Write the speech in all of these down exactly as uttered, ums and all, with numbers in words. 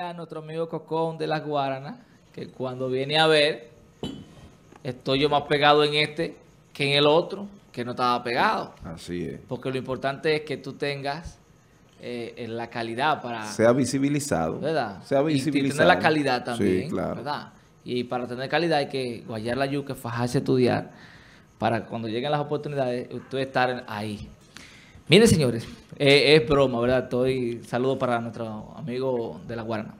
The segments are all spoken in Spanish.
a nuestro amigo Cocón de las Guaranas, que cuando viene a ver, estoy yo más pegado en este que en el otro, que no estaba pegado. Así es. Porque lo importante es que tú tengas eh, en la calidad para... Sea visibilizado. ¿Verdad? Sea visibilizado. Y tener la calidad también. Sí, claro. ¿Verdad? Y para tener calidad hay que guayar la yuca, fajarse a estudiar, para que cuando lleguen las oportunidades, usted estar ahí. Miren, señores, eh, es broma, ¿verdad? Estoy, saludo para nuestro amigo de la Guarana.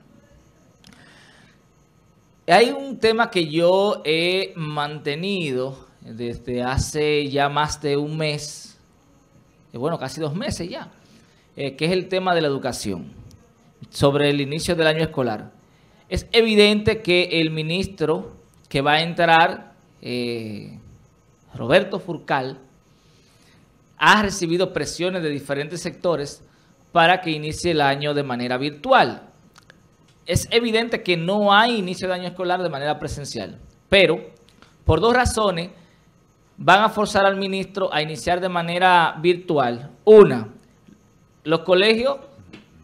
Hay un tema que yo he mantenido desde hace ya más de un mes, bueno, casi dos meses ya, eh, que es el tema de la educación, sobre el inicio del año escolar. Es evidente que el ministro que va a entrar, eh, Roberto Fulcar, ha recibido presiones de diferentes sectores para que inicie el año de manera virtual. Es evidente que no hay inicio de año escolar de manera presencial, pero por dos razones van a forzar al ministro a iniciar de manera virtual. Una, los colegios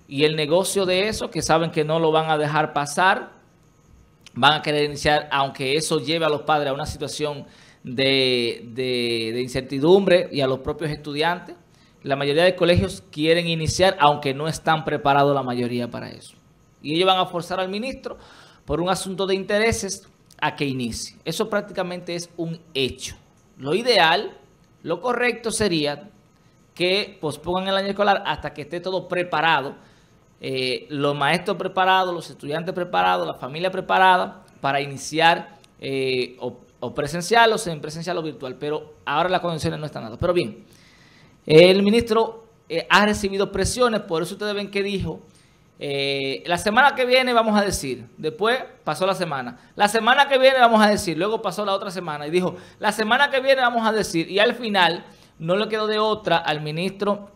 y el negocio de eso, que saben que no lo van a dejar pasar, van a querer iniciar, aunque eso lleve a los padres a una situación De, de, de incertidumbre y a los propios estudiantes. La mayoría de colegios quieren iniciar, aunque no están preparados la mayoría para eso. Y ellos van a forzar al ministro, por un asunto de intereses, a que inicie. Eso prácticamente es un hecho. Lo ideal, lo correcto sería que pospongan el año escolar hasta que esté todo preparado. Eh, los maestros preparados, los estudiantes preparados, la familia preparada para iniciar eh, o presencial o semipresencial o virtual, pero ahora las condiciones no están dadas. Pero bien, el ministro eh, ha recibido presiones, por eso ustedes ven que dijo, eh, la semana que viene vamos a decir, después pasó la semana, la semana que viene vamos a decir, luego pasó la otra semana y dijo, la semana que viene vamos a decir, y al final no le quedó de otra al ministro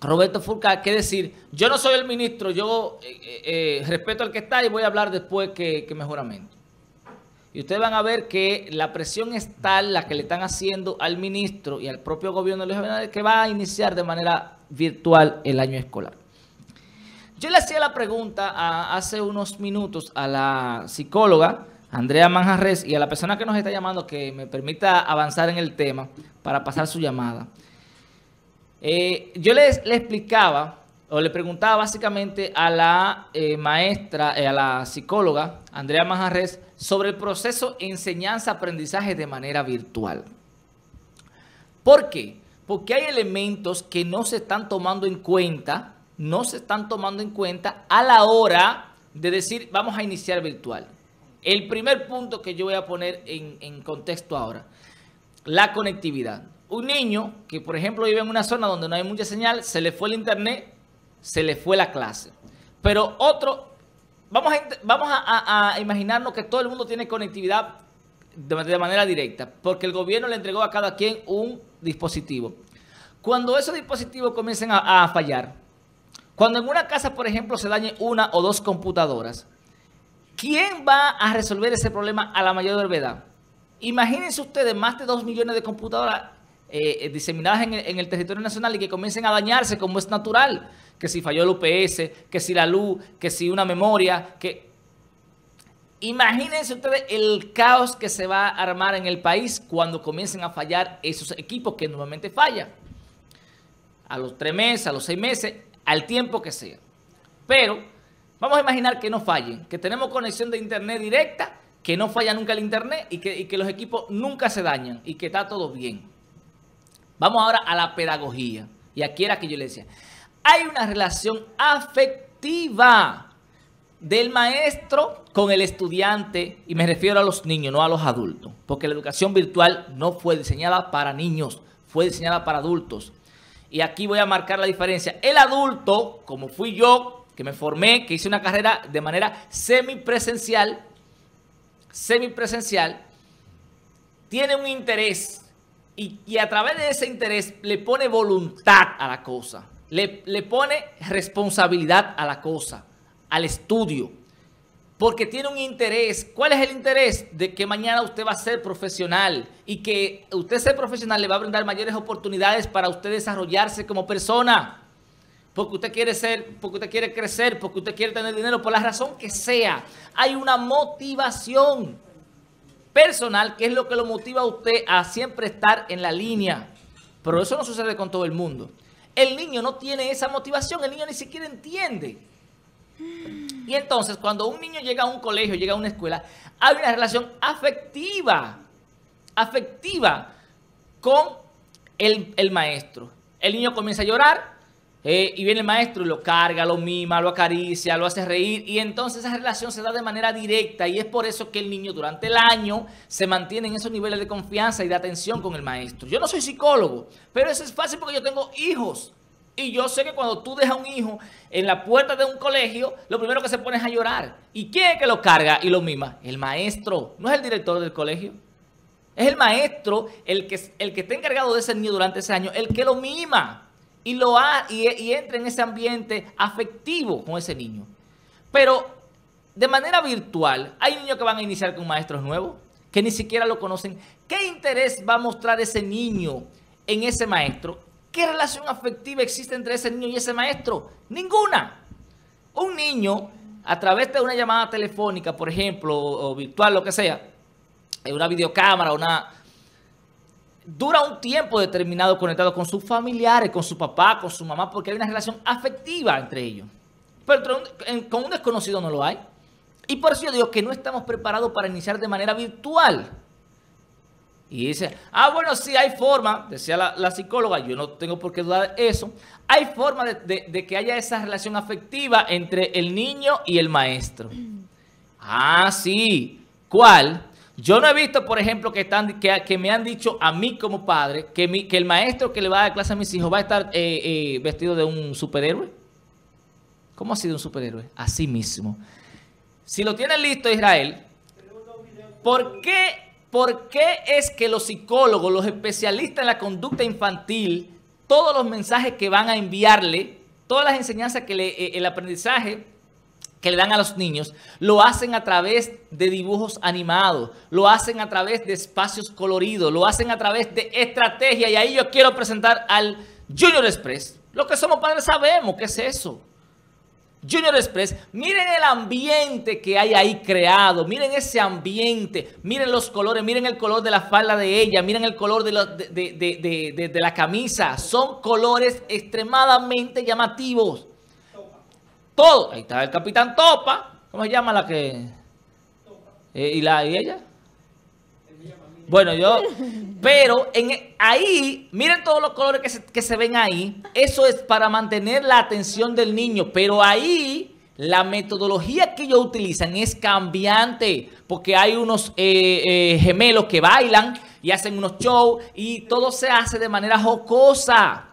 Roberto Fulcar que decir, yo no soy el ministro, yo eh, eh, respeto al que está y voy a hablar después que, que me juramento. Y ustedes van a ver que la presión es tal, la que le están haciendo al ministro y al propio gobierno de Luis Abinader, que va a iniciar de manera virtual el año escolar. Yo le hacía la pregunta a, hace unos minutos a la psicóloga Andrea Manjarrez y a la persona que nos está llamando que me permita avanzar en el tema para pasar su llamada. Eh, yo les, les explicaba o le preguntaba básicamente a la eh, maestra, eh, a la psicóloga Andrea Manjarrez, sobre el proceso enseñanza-aprendizaje de manera virtual. ¿Por qué? Porque hay elementos que no se están tomando en cuenta, no se están tomando en cuenta a la hora de decir vamos a iniciar virtual. El primer punto que yo voy a poner en, en contexto ahora, la conectividad. Un niño que, por ejemplo, vive en una zona donde no hay mucha señal, se le fue el internet, se le fue la clase. Pero otro... Vamos, a, vamos a, a imaginarnos que todo el mundo tiene conectividad de, de manera directa, porque el gobierno le entregó a cada quien un dispositivo. Cuando esos dispositivos comiencen a, a fallar, cuando en una casa, por ejemplo, se dañe una o dos computadoras, ¿quién va a resolver ese problema a la mayor brevedad? Imagínense ustedes más de dos millones de computadoras eh, diseminadas en el, en el territorio nacional y que comiencen a dañarse como es natural. Que si falló el U P S, que si la luz, que si una memoria, que... Imagínense ustedes el caos que se va a armar en el país cuando comiencen a fallar esos equipos que normalmente fallan. A los tres meses, a los seis meses, al tiempo que sea. Pero vamos a imaginar que no fallen, que tenemos conexión de internet directa, que no falla nunca el internet y que, y que los equipos nunca se dañan y que está todo bien. Vamos ahora a la pedagogía. Y aquí era que yo le decía... Hay una relación afectiva del maestro con el estudiante, y me refiero a los niños, no a los adultos, porque la educación virtual no fue diseñada para niños, fue diseñada para adultos. Y aquí voy a marcar la diferencia. El adulto, como fui yo, que me formé, que hice una carrera de manera semipresencial, semipresencial, tiene un interés y, y a través de ese interés le pone voluntad a la cosa. Le, le pone responsabilidad a la cosa, al estudio, porque tiene un interés. ¿Cuál es el interés? De que mañana usted va a ser profesional y que usted ser profesional le va a brindar mayores oportunidades para usted desarrollarse como persona. porque usted quiere ser, porque usted quiere crecer, porque usted quiere tener dinero, por la razón que sea. Hay una motivación personal que es lo que lo motiva a usted a siempre estar en la línea. Pero eso no sucede con todo el mundo. El niño no tiene esa motivación, el niño ni siquiera entiende. Y entonces, cuando un niño llega a un colegio, llega a una escuela, hay una relación afectiva, afectiva con el, el maestro. El niño comienza a llorar eh, y viene el maestro y lo carga, lo mima, lo acaricia, lo hace reír. Y entonces esa relación se da de manera directa y es por eso que el niño durante el año se mantiene en esos niveles de confianza y de atención con el maestro. Yo no soy psicólogo, pero eso es fácil porque yo tengo hijos. Y yo sé que cuando tú dejas a un hijo en la puerta de un colegio, lo primero que se pone es a llorar. ¿Y quién es que lo carga y lo mima? El maestro, no es el director del colegio. Es el maestro el que, el que está encargado de ese niño durante ese año, el que lo mima y, lo ha, y, y entra en ese ambiente afectivo con ese niño. Pero de manera virtual, hay niños que van a iniciar con maestros nuevos, que ni siquiera lo conocen. ¿Qué interés va a mostrar ese niño en ese maestro? ¿Qué relación afectiva existe entre ese niño y ese maestro? Ninguna. Un niño, a través de una llamada telefónica, por ejemplo, o virtual, lo que sea, una videocámara, una... dura un tiempo determinado conectado con sus familiares, con su papá, con su mamá, porque hay una relación afectiva entre ellos. Pero con un desconocido no lo hay. Y por eso yo digo que no estamos preparados para iniciar de manera virtual. Y dice, ah, bueno, sí, hay forma, decía la, la psicóloga, yo no tengo por qué dudar de eso, hay forma de, de, de que haya esa relación afectiva entre el niño y el maestro. Ah, sí, ¿cuál? Yo no he visto, por ejemplo, que, están, que, que me han dicho a mí como padre que, mi, que el maestro que le va a dar clase a mis hijos va a estar eh, eh, vestido de un superhéroe. ¿Cómo ha sido un superhéroe? Así mismo. Si lo tienen listo, Israel, ¿por qué... ¿Por qué es que los psicólogos, los especialistas en la conducta infantil, todos los mensajes que van a enviarle, todas las enseñanzas que le, el aprendizaje que le dan a los niños, lo hacen a través de dibujos animados, lo hacen a través de espacios coloridos, lo hacen a través de estrategia? Y ahí yo quiero presentar al Junior Express. Los que somos padres sabemos qué es eso. Junior Express, miren el ambiente que hay ahí creado, miren ese ambiente, miren los colores, miren el color de la falda de ella, miren el color de, lo, de, de, de, de, de la camisa. Son colores extremadamente llamativos. Topa. Todo, ahí está el Capitán Topa, ¿cómo se llama la que? Topa. Eh, ¿Y la y ella? Bueno, yo, pero en, ahí, miren todos los colores que se, que se ven ahí. Eso es para mantener la atención del niño. Pero ahí, la metodología que ellos utilizan es cambiante. Porque hay unos eh, eh, gemelos que bailan y hacen unos shows. Y todo se hace de manera jocosa.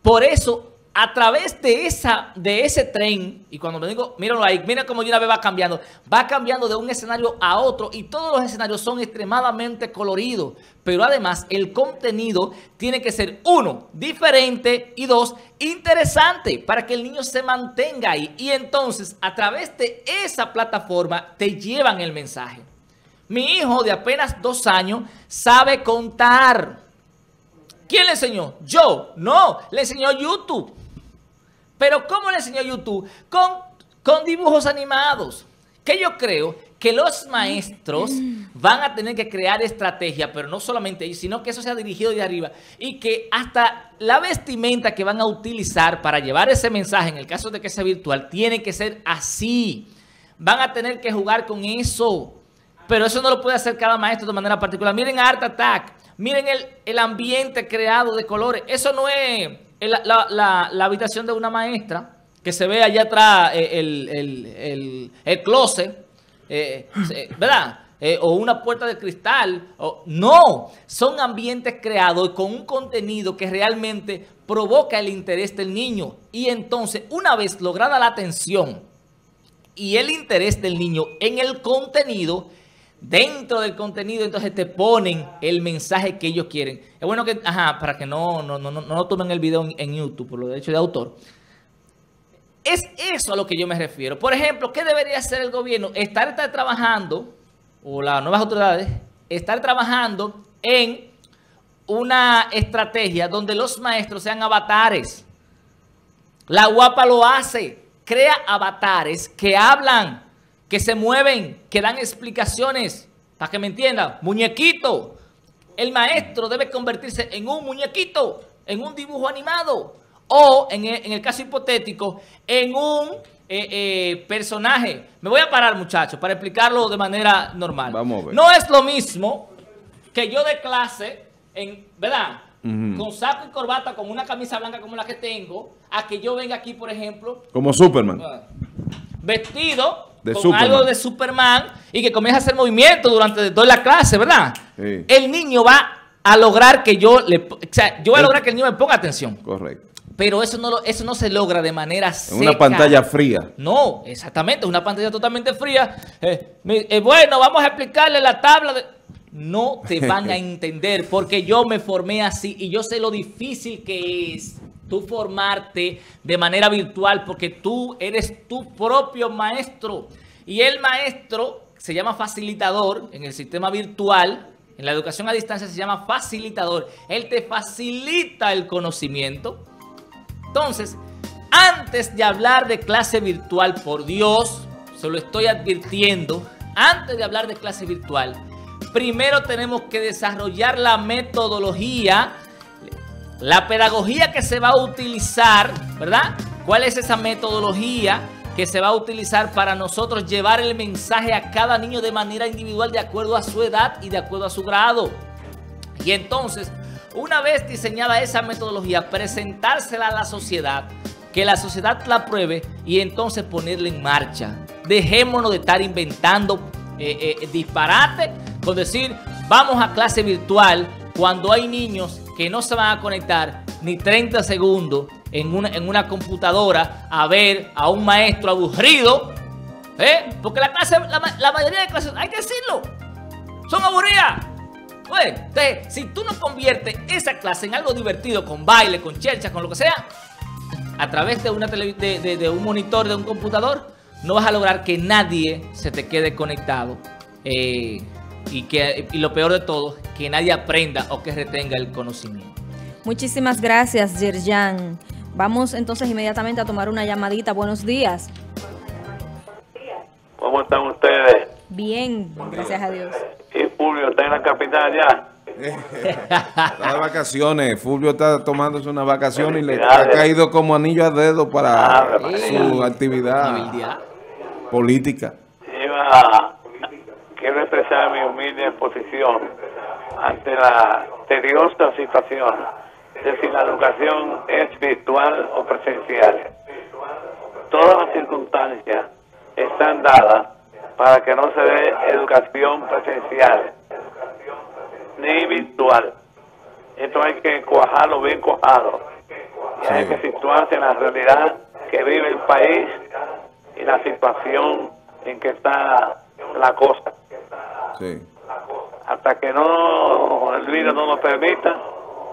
Por eso, a través de, esa, de ese tren, y cuando me digo, mírenlo ahí, miren cómo de una vez va cambiando. Va cambiando de un escenario a otro y todos los escenarios son extremadamente coloridos. Pero además, el contenido tiene que ser, uno, diferente y dos, interesante para que el niño se mantenga ahí. Y entonces, a través de esa plataforma, te llevan el mensaje. Mi hijo de apenas dos años sabe contar. ¿Quién le enseñó? Yo. No, le enseñó YouTube. Pero ¿cómo le enseñó YouTube? Con, con dibujos animados. Que yo creo que los maestros van a tener que crear estrategia, pero no solamente ellos, sino que eso sea dirigido de arriba. Y que hasta la vestimenta que van a utilizar para llevar ese mensaje, en el caso de que sea virtual, tiene que ser así. Van a tener que jugar con eso. Pero eso no lo puede hacer cada maestro de manera particular. Miren Art Attack. Miren el, el ambiente creado de colores. Eso no es... La, la, la, la habitación de una maestra, que se ve allá atrás el, el, el, el closet, eh, ¿verdad? Eh, o una puerta de cristal. O, no, son ambientes creados con un contenido que realmente provoca el interés del niño. Y entonces, una vez lograda la atención y el interés del niño en el contenido, dentro del contenido, entonces te ponen el mensaje que ellos quieren. Es bueno que, ajá, para que no, no, no, no, no tomen el video en, en YouTube por los derechos de autor. Es eso a lo que yo me refiero. Por ejemplo, ¿qué debería hacer el gobierno? Estar, estar trabajando, o las nuevas autoridades, estar trabajando en una estrategia donde los maestros sean avatares. La guapa lo hace. Crea avatares que hablan, que se mueven, que dan explicaciones. Para que me entiendan, muñequito. El maestro debe convertirse en un muñequito, en un dibujo animado. O, en el, en el caso hipotético, en un eh, eh, personaje. Me voy a parar, muchachos, para explicarlo de manera normal. Vamos a ver. No es lo mismo que yo de clase, en, ¿verdad? Uh-huh. Con saco y corbata, con una camisa blanca como la que tengo, a que yo venga aquí, por ejemplo. Como Superman. Uh, vestido de con Superman. Algo de Superman y que comience a hacer movimiento durante toda la clase, ¿verdad? Sí. El niño va a lograr que yo le... O sea, yo voy a lograr que el niño me ponga atención. Correcto. Pero eso no, lo, eso no se logra de manera seca. En una pantalla fría. No, exactamente. Una pantalla totalmente fría. Eh, eh, bueno, vamos a explicarle la tabla de... No te van a entender porque yo me formé así y yo sé lo difícil que es tú formarte de manera virtual porque tú eres tu propio maestro. Y el maestro se llama facilitador en el sistema virtual. En la educación a distancia se llama facilitador. Él te facilita el conocimiento. Entonces, antes de hablar de clase virtual, por Dios, se lo estoy advirtiendo, antes de hablar de clase virtual, primero tenemos que desarrollar la metodología, la pedagogía que se va a utilizar, ¿verdad? ¿Cuál es esa metodología que se va a utilizar para nosotros llevar el mensaje a cada niño de manera individual de acuerdo a su edad y de acuerdo a su grado? Y entonces, una vez diseñada esa metodología, presentársela a la sociedad, que la sociedad la apruebe y entonces ponerla en marcha. Dejémonos de estar inventando eh, eh, disparate con decir, vamos a clase virtual cuando hay niños que no se van a conectar ni treinta segundos en una, en una computadora a ver a un maestro aburrido. ¿eh? Porque la clase, la, la mayoría de clases, hay que decirlo, son aburridas. Bueno, entonces, si tú no conviertes esa clase en algo divertido, con baile, con cherchas, con lo que sea, a través de, una tele, de, de, de un monitor, de un computador, no vas a lograr que nadie se te quede conectado. Eh, y, que, y lo peor de todo, que nadie aprenda o que retenga el conocimiento. Muchísimas gracias, Yerjan. Vamos entonces inmediatamente a tomar una llamadita. Buenos días. ¿Cómo están ustedes? Bien, gracias a Dios. ¿Y Fulvio está en la capital ya? Está de vacaciones. Fulvio está tomándose unas vacaciones y le ha caído como anillo a dedo para ah, su actividad política. Iba, quiero expresar mi humilde posición ante la tediosa situación de si la educación es virtual o presencial. Todas las circunstancias están dadas para que no se dé educación presencial ni virtual. Esto hay que cuajarlo bien cuajado. Y sí. Hay que situarse en la realidad que vive el país y la situación en que está la cosa. Sí. Hasta que no el virus no nos permita,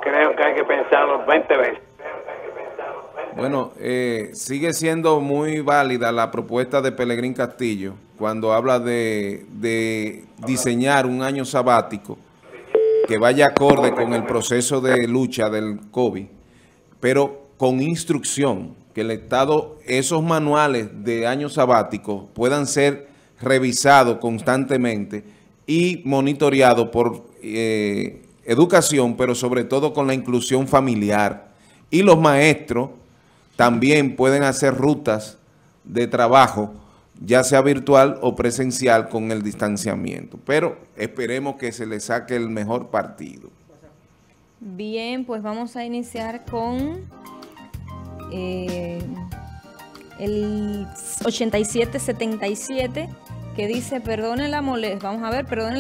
creo que hay que pensarlo veinte veces. Bueno, eh, sigue siendo muy válida la propuesta de Pelegrín Castillo cuando habla de, de diseñar un año sabático que vaya acorde con el proceso de lucha del COVID, pero con instrucción, que el Estado, esos manuales de año sabático puedan ser revisados constantemente y monitoreados por eh, educación, pero sobre todo con la inclusión familiar. Y los maestros también pueden hacer rutas de trabajo, ya sea virtual o presencial, con el distanciamiento. Pero esperemos que se le saque el mejor partido. Bien, pues vamos a iniciar con eh, el ochenta y siete setenta y siete, que dice, perdonen la molestia. Vamos a ver, perdonen la